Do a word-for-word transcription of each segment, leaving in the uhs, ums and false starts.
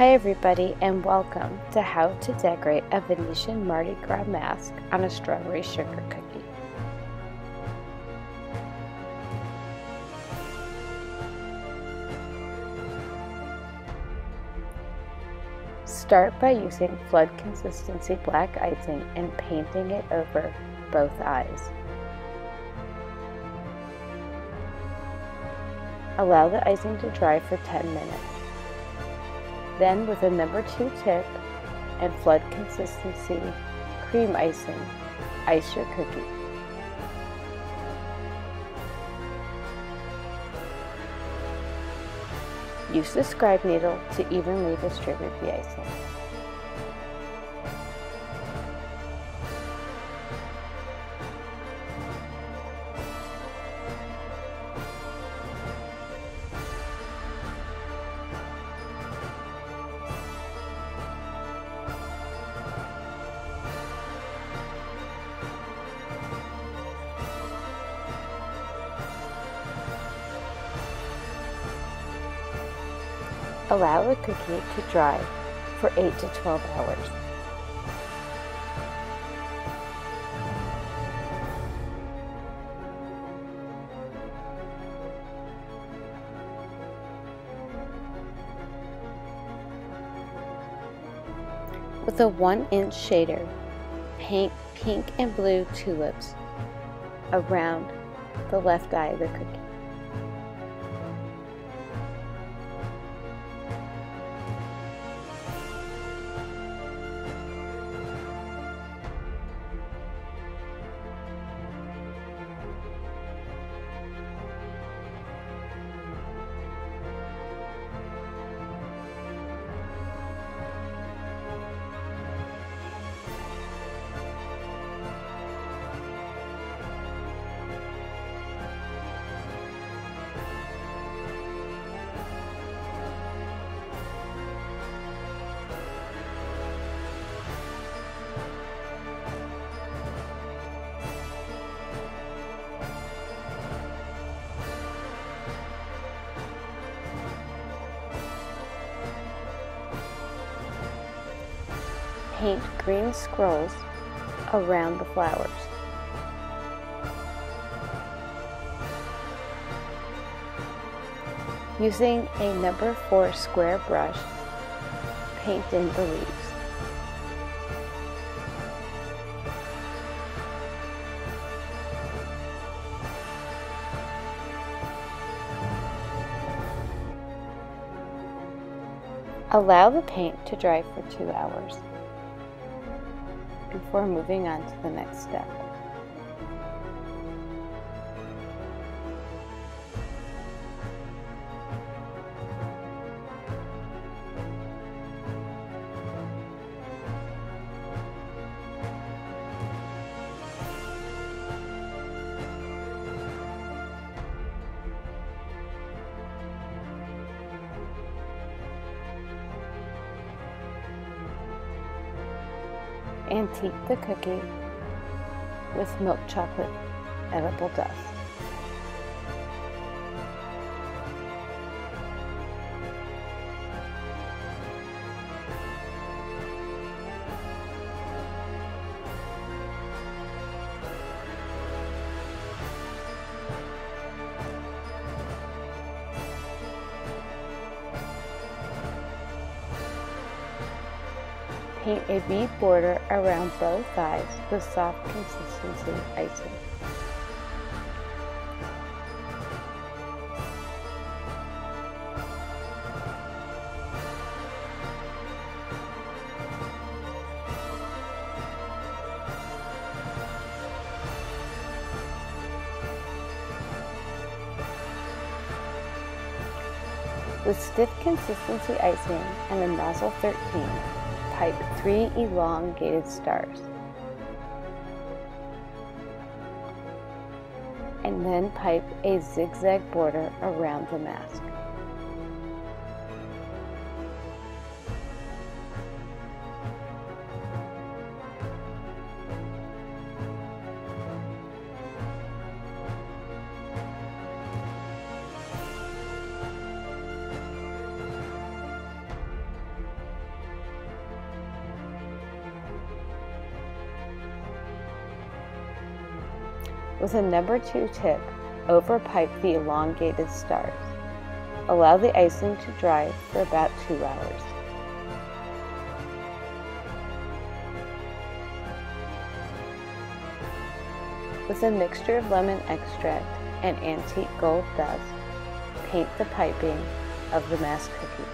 Hi everybody, and welcome to how to decorate a Venetian Mardi Gras mask on a strawberry sugar cookie. Start by using flood consistency black icing and painting it over both eyes. Allow the icing to dry for ten minutes. Then with a number two tip and flood consistency cream icing, ice your cookie. Use the scribe needle to evenly distribute the icing. Allow the cookie to dry for eight to twelve hours. With a one inch shader, paint pink and blue tulips around the left eye of the cookie. Paint green scrolls around the flowers. Using a number four square brush, paint in the leaves. Allow the paint to dry for two hours. Before moving on to the next step. Antique the cookie with milk chocolate edible dust. Paint a bead border around both eyes with soft consistency icing. With stiff consistency icing and the nozzle thirteen, pipe three elongated stars, and then pipe a zigzag border around the mask. With a number two tip, overpipe the elongated stars. Allow the icing to dry for about two hours. With a mixture of lemon extract and antique gold dust, paint the piping of the mass cookie.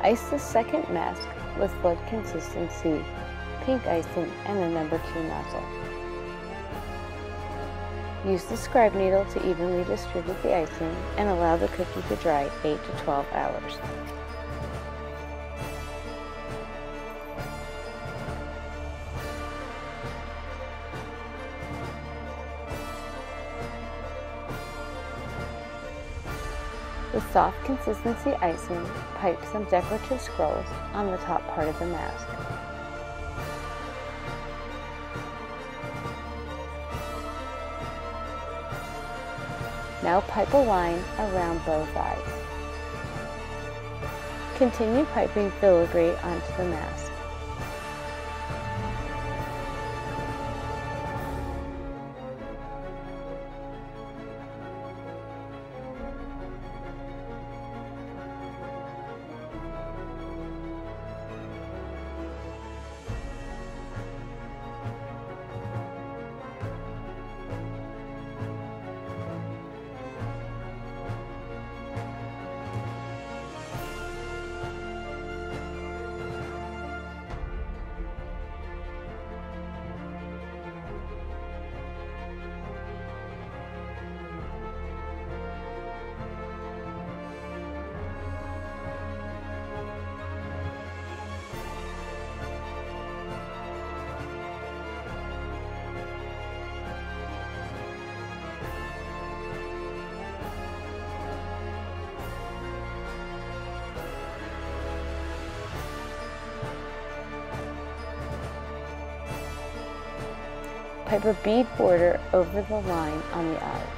Ice the second mask with blood consistency, pink icing, and a number two nozzle. Use the scribe needle to evenly distribute the icing and allow the cookie to dry eight to twelve hours. With soft consistency icing, pipe some decorative scrolls on the top part of the mask. Now pipe a line around both eyes. Continue piping filigree onto the mask. Pipe a bead border over the line on the eye.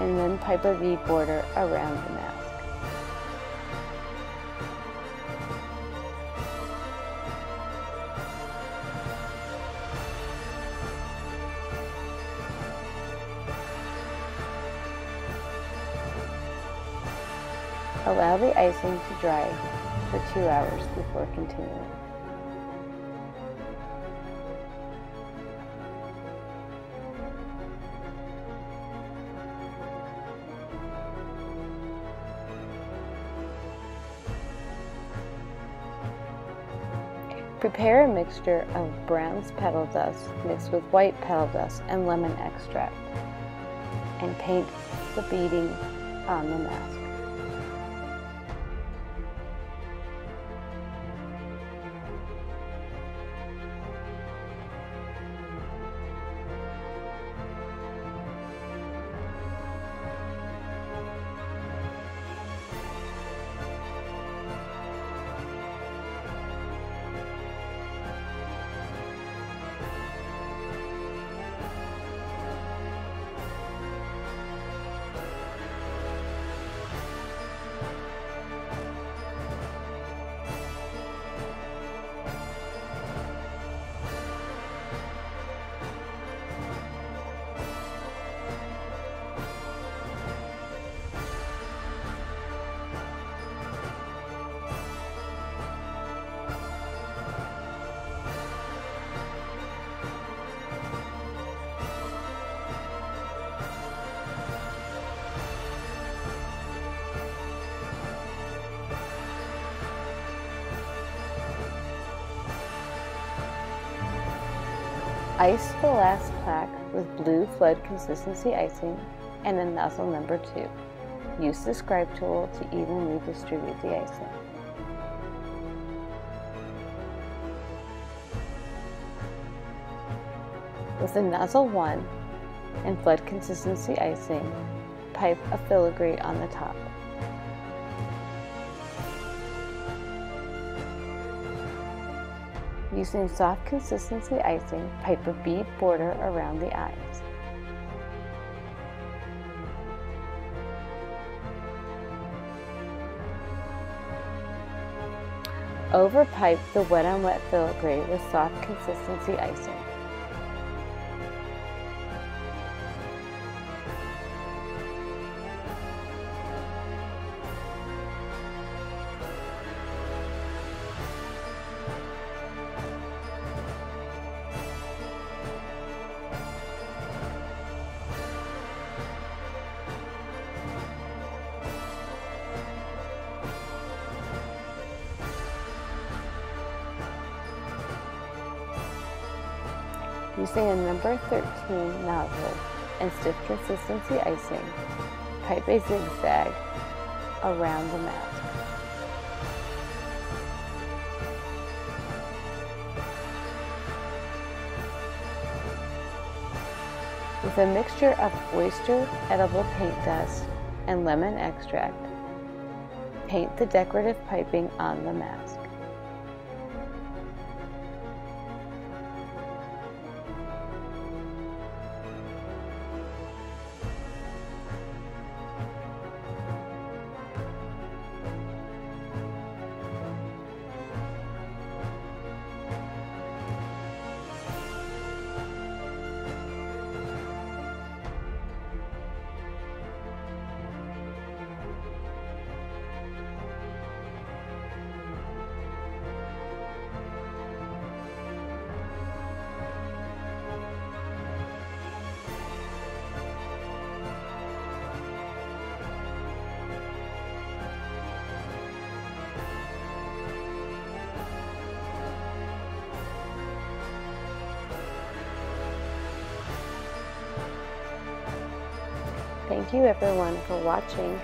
And then pipe a bead border around the mask. Allow the icing to dry for two hours before continuing. Prepare a mixture of bronze petal dust mixed with white petal dust and lemon extract and paint the beading on the mask. Ice the last plaque with blue flood consistency icing and a nozzle number two. Use the scribe tool to evenly distribute the icing. With a nozzle one and flood consistency icing, pipe a filigree on the top. Using soft consistency icing, pipe a bead border around the eyes. Overpipe the wet-on-wet filigree with soft consistency icing. Using a number thirteen nozzle and stiff consistency icing, pipe a zigzag around the mask. With a mixture of oyster edible paint dust and lemon extract, paint the decorative piping on the mask. Thank you everyone for watching.